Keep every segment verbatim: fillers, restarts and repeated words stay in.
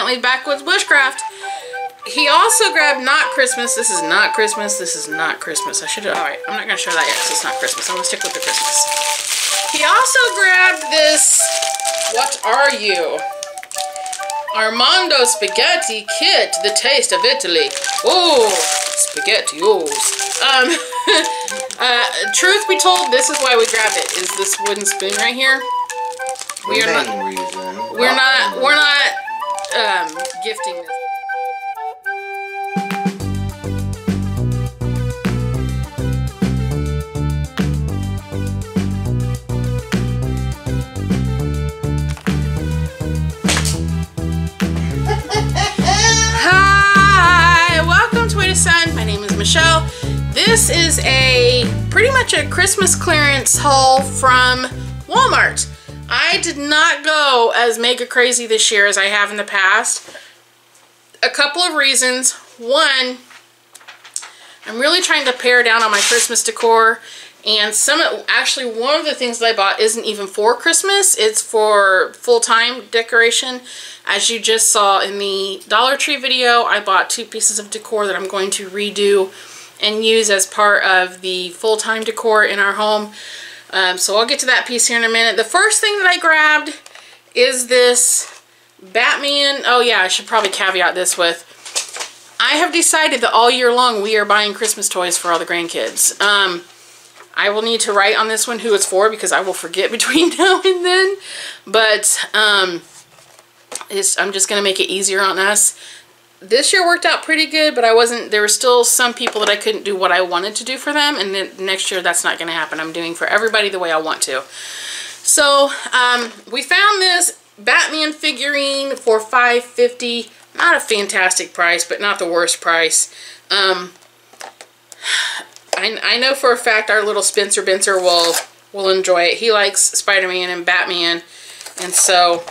Bentleys Backswoods Bushcraft. He also grabbed Not Christmas. This is not Christmas. This is not Christmas. I should have. Alright, I'm not going to show that yet because it's not Christmas. I'm going to stick with the Christmas. He also grabbed this. What are you? Armando Spaghetti Kit, The Taste of Italy. Oh, Spaghetti-Os. Um, uh, truth be told, this is why we grabbed it, is this wooden spoon right here. We are not, we're not, we're not, um, gifting this. Michelle. This is a pretty much a Christmas clearance haul from Walmart. I did not go as mega crazy this year as I have in the past. A couple of reasons. One, I'm really trying to pare down on my Christmas decor, and some actually one of the things that I bought isn't even for Christmas, it's for full-time decoration. As you just saw in the Dollar Tree video, I bought two pieces of decor that I'm going to redo and use as part of the full-time decor in our home. Um, so I'll get to that piece here in a minute. The first thing that I grabbed is this Batman. Oh yeah, I should probably caveat this with, I have decided that all year long we are buying Christmas toys for all the grandkids. Um, I will need to write on this one who it's for because I will forget between now and then. But um, it's, I'm just going to make it easier on us. This year worked out pretty good, but I wasn't, there were still some people that I couldn't do what I wanted to do for them. And then next year that's not going to happen. I'm doing for everybody the way I want to. So um, we found this Batman figurine for five fifty. Not a fantastic price, but not the worst price. Um, I, I know for a fact our little Spencer Bencer will, will enjoy it. He likes Spider-Man and Batman. And so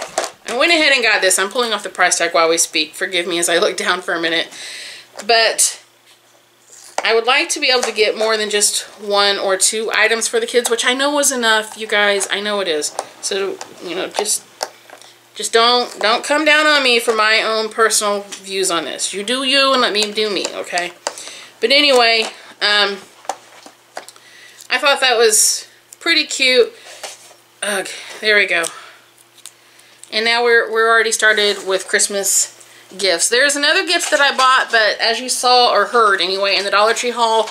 I went ahead and got this. I'm pulling off the price tag while we speak. Forgive me as I look down for a minute. But I would like to be able to get more than just one or two items for the kids, which I know was enough, you guys. I know it is. So, you know, just... Just don't, don't come down on me for my own personal views on this. You do you and let me do me, okay? But anyway, um, I thought that was pretty cute. Ugh, there we go. And now we're, we're already started with Christmas gifts. There's another gift that I bought, but as you saw or heard anyway in the Dollar Tree haul,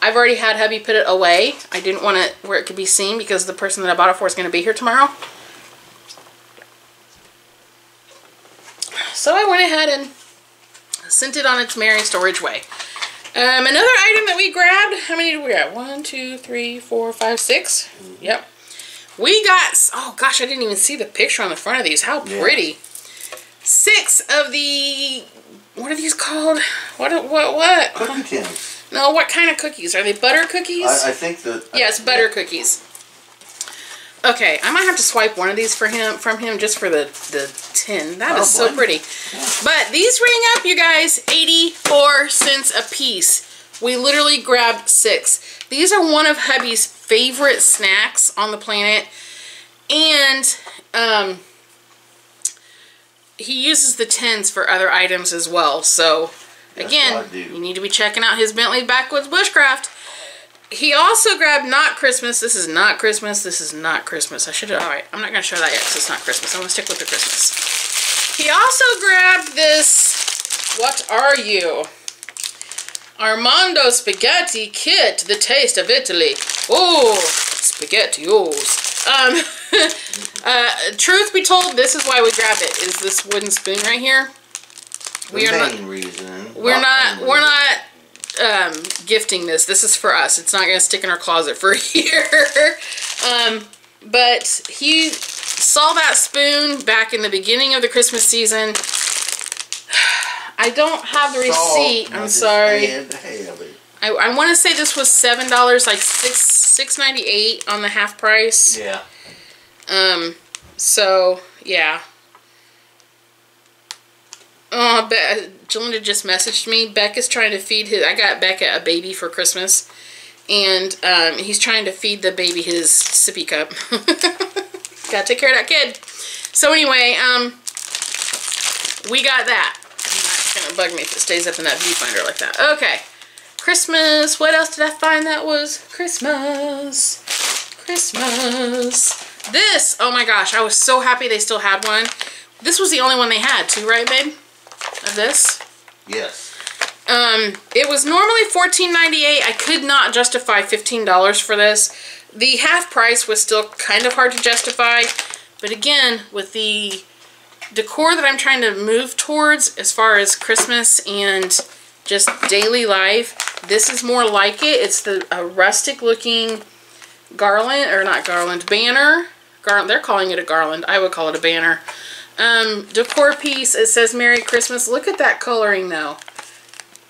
I've already had hubby put it away. I didn't want it where it could be seen because the person that I bought it for is going to be here tomorrow. So I went ahead and sent it on its merry storage way. Um, another item that we grabbed, how many did we grab? One, two, three, four, five, six. Yep. We got, oh gosh, I didn't even see the picture on the front of these. How pretty. Yeah. Six of the, what are these called? What, what, what? Cookie tins. No, what kind of cookies? Are they butter cookies? I, I think the... Yes, I, butter yeah. cookies. Okay, I might have to swipe one of these for him from him just for the, the tin. That oh, is so boy. pretty. Yeah. But these ring up, you guys, eighty-four cents a piece. We literally grabbed six. These are one of hubby's favorite snacks on the planet. And um, he uses the tins for other items as well. So, again, you need to be checking out his Bentleys Backswoods Bushcraft. He also grabbed Not Christmas. This is not Christmas. This is not Christmas. I should have... Alright, I'm not going to show that yet because it's not Christmas. I'm going to stick with the Christmas. He also grabbed this... What are you? Armando Spaghetti Kit, The Taste of Italy. Oh, Spaghetti-Os. Um, uh, truth be told, this is why we grabbed it, is this wooden spoon right here. We the are main not, reason. We're not... Reason. We're not... um gifting this. This is for us. It's not going to stick in our closet for a year. um, but he saw that spoon back in the beginning of the Christmas season. I don't have the receipt. I'm sorry. I, I want to say this was seven dollars, like six ninety-eight on the half price. Yeah. Um, so, yeah. Oh, but... Jalinda just messaged me. Beck is trying to feed his... I got Becca a baby for Christmas. And um, he's trying to feed the baby his sippy cup. Gotta take care of that kid. So anyway, um, we got that. It's not gonna bug me if it stays up in that viewfinder like that. Okay, Christmas. What else did I find that was Christmas? Christmas. This, oh my gosh, I was so happy they still had one. This was the only one they had too, right, babe? Of this? Yes. Um, it was normally fourteen ninety-eight. I could not justify fifteen dollars for this. The half price was still kind of hard to justify, but again, with the decor that I'm trying to move towards as far as Christmas and just daily life, this is more like it. It's the a rustic looking garland, or not garland, banner. Gar they're calling it a garland. I would call it a banner. Um, decor piece. It says Merry Christmas. Look at that coloring though.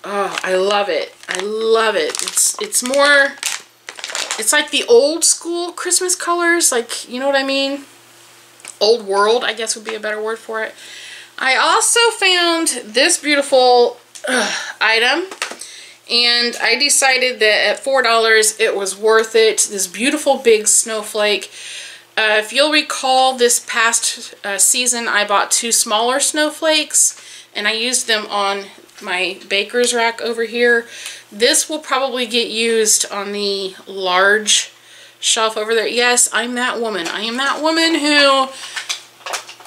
Oh, I love it. I love it. It's it's more, it's like the old school Christmas colors, like, you know what I mean? Old world, I guess would be a better word for it. I also found this beautiful uh, item, and I decided that at four dollars it was worth it. This beautiful big snowflake. Uh, if you'll recall, this past uh, season I bought two smaller snowflakes, and I used them on my baker's rack over here. This will probably get used on the large shelf over there. Yes, I'm that woman. I am that woman who,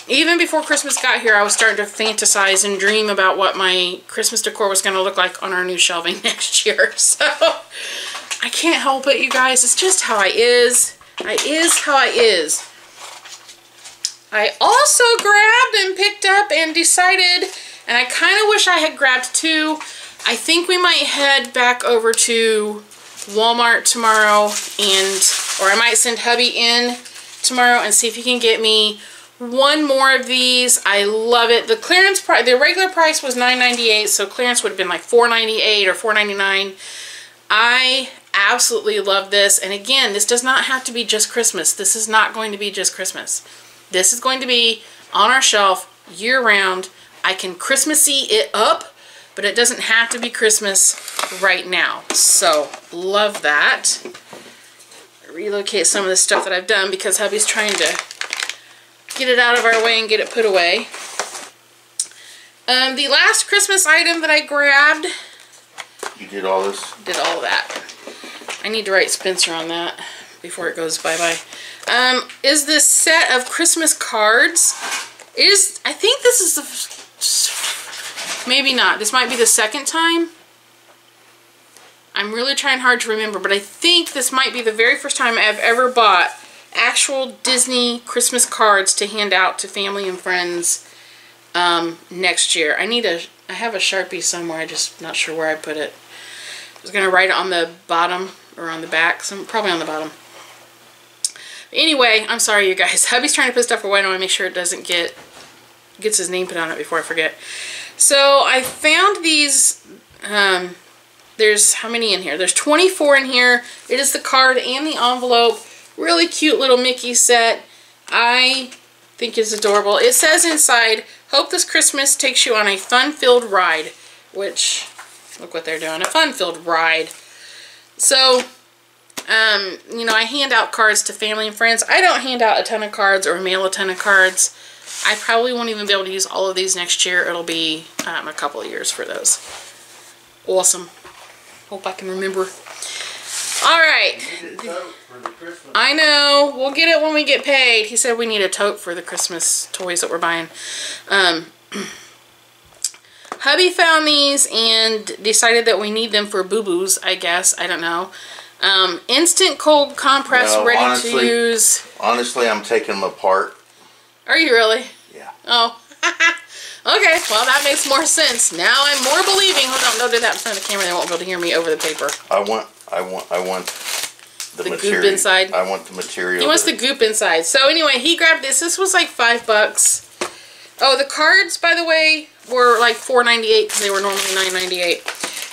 even before Christmas got here, I was starting to fantasize and dream about what my Christmas decor was going to look like on our new shelving next year. So I can't help it, you guys. It's just how I is. I is how I is. I also grabbed and picked up and decided, and I kind of wish I had grabbed two. I think we might head back over to Walmart tomorrow, and or I might send hubby in tomorrow and see if he can get me one more of these. I love it. The clearance price, the regular price was nine ninety-eight, so clearance would have been like four ninety-eight or four ninety-nine. I absolutely love this, and again, this does not have to be just Christmas. This is not going to be just Christmas. This is going to be on our shelf year-round. I can Christmassy it up, but it doesn't have to be Christmas right now. So, love that. Relocate some of the stuff that I've done because hubby's trying to get it out of our way and get it put away. Um, the last Christmas item that I grabbed. You did all this? Did all that. I need to write Spencer on that before it goes bye-bye. Um, is this set of Christmas cards. It is, I think this is the... Maybe not. This might be the second time. I'm really trying hard to remember, but I think this might be the very first time I've ever bought actual Disney Christmas cards to hand out to family and friends um, next year. I need a, I have a Sharpie somewhere. I'm just not sure where I put it. I was going to write it on the bottom or on the back. Some, probably on the bottom. But anyway, I'm sorry, you guys. Hubby's trying to put stuff away. I want to make sure it doesn't get... gets his name put on it before I forget. So I found these, um, there's how many in here? There's twenty-four in here. It is the card and the envelope. Really cute little Mickey set. I think it's adorable. It says inside, hope this Christmas takes you on a fun-filled ride, which, look what they're doing, a fun-filled ride. So, um, you know, I hand out cards to family and friends. I don't hand out a ton of cards or mail a ton of cards. I probably won't even be able to use all of these next year. It'll be um, a couple of years for those. Awesome. Hope I can remember. All right. I know. We'll get it when we get paid. He said we need a tote for the Christmas toys that we're buying. Um, hubby found these and decided that we need them for boo-boos, I guess. I don't know. Um, instant cold compress, no, ready honestly, to use. Honestly, I'm taking them apart. Are you really? Yeah. Oh. Okay. Well, that makes more sense. Now I'm more believing. Hold on. Don't do that in front of the camera. They won't be able to hear me over the paper. I want, I want, I want the, the material. goop inside. I want the material. He wants the goop inside. So anyway, he grabbed this. This was like five bucks. Oh, the cards, by the way, were like four ninety-eight because they were normally nine ninety-eight.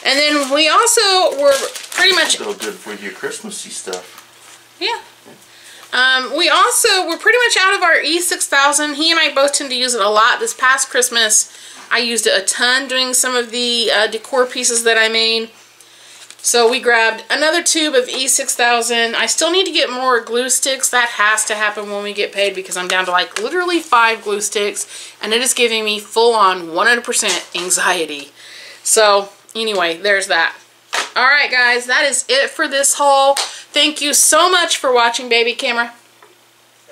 And then we also were pretty much... That's still good with your Christmassy stuff. Yeah. Um, we also were pretty much out of our E six thousand. He and I both tend to use it a lot. This past Christmas, I used it a ton doing some of the uh, decor pieces that I made. So we grabbed another tube of E six thousand. I still need to get more glue sticks. That has to happen when we get paid because I'm down to like literally five glue sticks and it is giving me full on one hundred percent anxiety. So anyway, there's that. All right, guys, that is it for this haul. Thank you so much for watching, baby camera.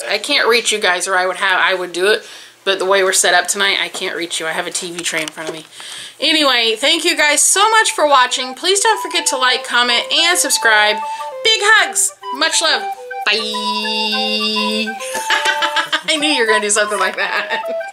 I can't reach you guys or I would have, I would do it. But the way we're set up tonight, I can't reach you. I have a T V tray in front of me. Anyway, thank you guys so much for watching. Please don't forget to like, comment, and subscribe. Big hugs. Much love. Bye. I knew you were going to do something like that.